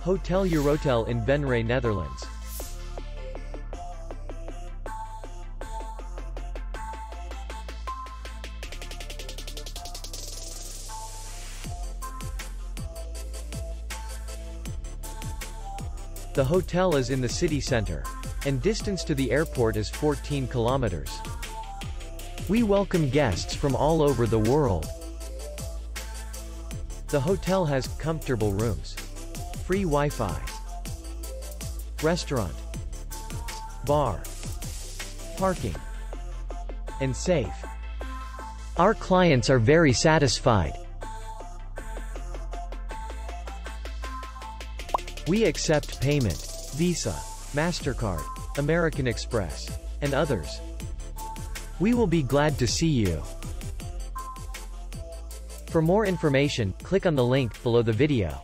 Hotel Eurotel in Venray, Netherlands. The hotel is in the city center, and distance to the airport is 14 kilometers. We welcome guests from all over the world. The hotel has comfortable rooms, free Wi-Fi, restaurant, bar, parking, and safe. Our clients are very satisfied. We accept payment, Visa, MasterCard, American Express, and others. We will be glad to see you. For more information, click on the link below the video.